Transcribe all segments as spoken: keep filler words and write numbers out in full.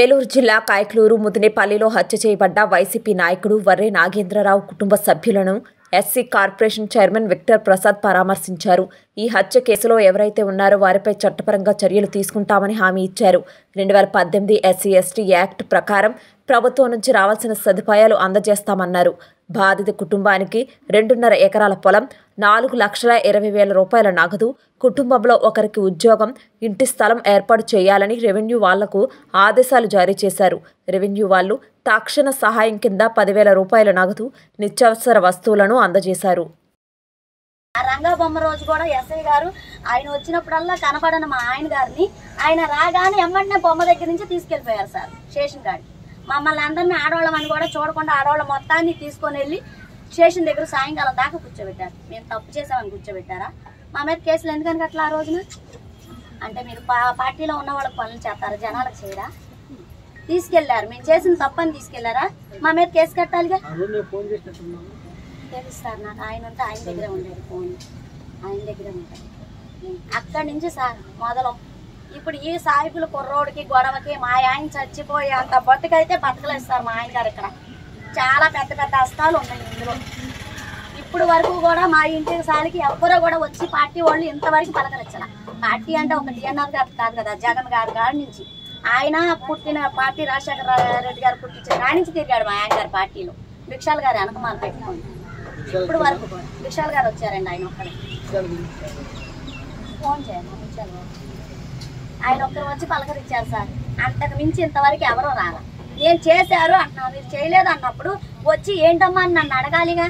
ఏలూరు జిల్లా కాయక్లూరు ముదినేపల్లిలో హత్య చేయబడ్డ వైసీపీ నాయకుడు వర్రే నాగేంద్రరావు కుటుంబ సభ్యులను SC corporation chairman Victor Prasad పరామర్శించారు. ఈ హత్య కేసులో ఎవరైతే ఉన్నారో వారిపై చట్టపరంగా చర్యలు తీసుకుంటామని హామీ ఇచ్చారు. రెండు వేల పద్దెనిమిది ఎస్సీ ఎస్టీ యాక్ట్ ప్రకారం ప్రభుత్వం నుంచి రావాల్సిన సదుపాయాలు అందజేస్తామన్నారు. బాధిత కుటుంబానికి రెండున్నర ఎకరాల పొలం, నాలుగు లక్షల ఇరవై వేల రూపాయల నగదు, కుటుంబంలో ఒకరికి ఉద్యోగం, ఇంటి స్థలం ఏర్పాటు చేయాలని రెవెన్యూ వాళ్లకు ఆదేశాలు జారీ చేశారు. రెవెన్యూ వాళ్ళు తక్షణ సహాయం కింద పదివేల రూపాయల నగదు, నిత్యావసర వస్తువులను అందజేశారు. ఆ రంగబొమ్మ రోజు కూడా ఎస్ఐ గారు ఆయన వచ్చినప్పుడల్లా కనపడని మా ఆయన గారిని ఆయన రాగానే ఎమ్మంటే బొమ్మ దగ్గర నుంచి తీసుకెళ్లిపోయారు సార్ స్టేషన్ గారికి. మమ్మల్ని అందరినీ ఆడవాళ్ళమని కూడా చూడకుండా ఆడవాళ్ళ మొత్తాన్ని తీసుకొని వెళ్ళి స్టేషన్ దగ్గర సాయంకాలం దాకా కూర్చోబెట్టారు. మేము తప్పు చేసామని కూర్చోబెట్టారా? మా మీద కేసులు ఎందుకని అట్లా ఆ రోజున అంటే మీరు పార్టీలో ఉన్న వాళ్ళకి పనులు చేస్తారు, జనాలకు చేయరా? తీసుకెళ్లారు, మేము చేసిన తప్పని తీసుకెళ్లారా? మా మీద కేసు కట్టాలిగా. తెలుసు సార్, నాకు ఆయన ఉంటే ఆయన దగ్గరే ఉండేది ఫోన్, ఆయన దగ్గరే ఉంటుంది. అక్కడి నుంచి సార్ మొదలు ఇప్పుడు ఈ సాయిపుల కుర్రోడికి గొడవకి మా ఆయన చచ్చిపోయి అంత బతుకైతే బతకలేదు సార్ మా ఆయన గారు. ఇక్కడ చాలా పెద్ద పెద్ద అస్తాలు ఉన్నాయి ఇందులో. ఇప్పుడు వరకు కూడా మా ఇంటికి సాలికి ఎవరో కూడా వచ్చి పార్టీ వాళ్ళు ఇంతవరకు పలకరించాల. పార్టీ అంటే ఒక డిఎన్ఆర్ గారు కాదు కదా, జగన్ గారు గారి నుంచి ఆయన పుట్టిన పార్టీ రాజశేఖర రెడ్డి గారు పుట్టించిన దాని నుంచి తిరిగాడు మా ఆయన గారి పార్టీలో. భిక్షాల గారు వెనకమాల పెట్టినా ఉంటారు. ఇప్పుడు వరకు కూడా భిక్షాల గారు వచ్చారండి, ఆయన ఒక్కడే ఫోన్ చేయండి భిక్షాల గారు, ఆయన ఒక్కరు వచ్చి పలకరించారు సార్. అంతకు మించి ఇంతవరకు ఎవరో రాలా. నేను చేశారు అంటున్నాను, మీరు చేయలేదు అన్నప్పుడు వచ్చి ఏంటమ్మా అని నన్ను అడగాలిగా,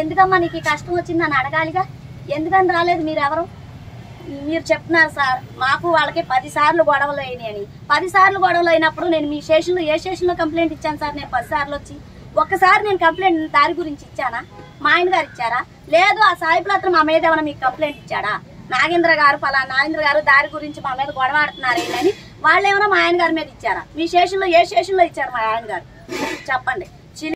ఎందుకమ్మా నీకు కష్టం వచ్చింది నన్ను అడగాలిగా, ఎందుకని రాలేదు మీరెవరు? మీరు చెప్తున్నారు సార్ మాకు వాళ్ళకి పదిసార్లు గొడవలు అయినాయి అని. పదిసార్లు గొడవలు అయినప్పుడు నేను మీ స్టేషన్లో ఏ స్టేషన్లో కంప్లైంట్ ఇచ్చాను సార్? నేను పదిసార్లు వచ్చి ఒక్కసారి నేను కంప్లైంట్ దారి గురించి ఇచ్చానా? మా ఆయన గారు ఇచ్చారా? లేదు. ఆ సాయిపులు అతను మా మీద ఏమైనా మీకు కంప్లైంట్ ఇచ్చాడా? నాగేంద్ర గారు పలా నాగేంద్ర గారు దారి గురించి మా మీద గొడవ ఆడుతున్నారు ఏంటని వాళ్ళు ఏమైనా మా ఆయన గారి మీద ఇచ్చారా? మీ స్టేషన్లో ఏ స్టేషన్లో ఇచ్చారు మా ఆయన గారు చెప్పండి.